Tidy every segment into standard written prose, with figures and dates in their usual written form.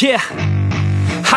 Yeah, I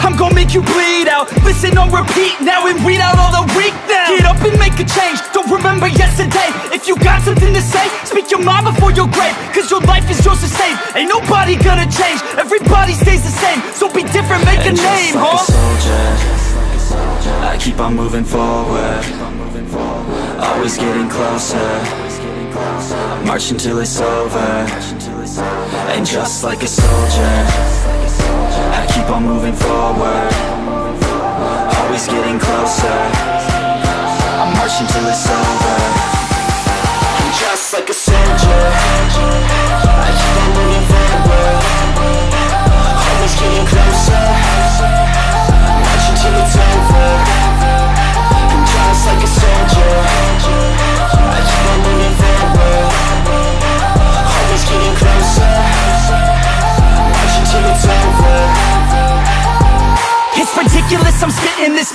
I'm gonna make you bleed out. Listen on repeat now and weed out all the weak now. Get up and make a change, don't remember yesterday. If you got something to say, speak your mind before your grave, cause your life is yours to save. Ain't nobody gonna change, everybody stays the same. So be different, make a name, huh? Just like a soldier, I keep on moving forward, always getting closer, marching till it's over. And just like a soldier, I keep on moving forward, always getting closer, I'm marching till it's over. I'm just like a soldier, I keep on moving forward, always getting closer, I'm marching till it's over. I'm just like a soldier, I keep on moving forward, always getting closer, till it's over. It's ridiculous, I'm spitting this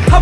I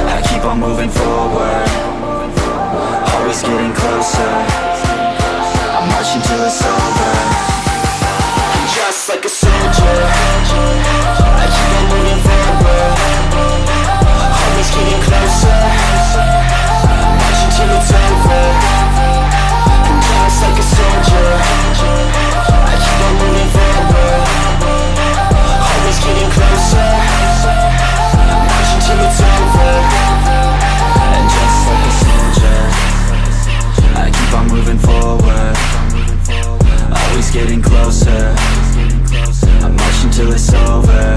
I keep on moving forward, always getting closer, I'm marching till it's over. I'm just like a soldier, I keep on moving forward, always getting closer, I'm marching till it's over. I'm just like a soldier, I keep on moving forward, always getting closer, till it's over. And just like a soldier, I keep on moving forward, always getting closer, I'm marching till it's over.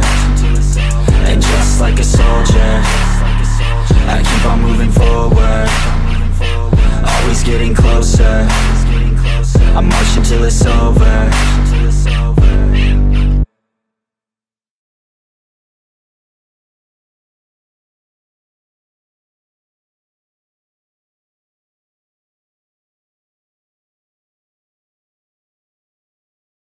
And just like a soldier, I keep on moving forward, always getting closer, I'm marching till it's over.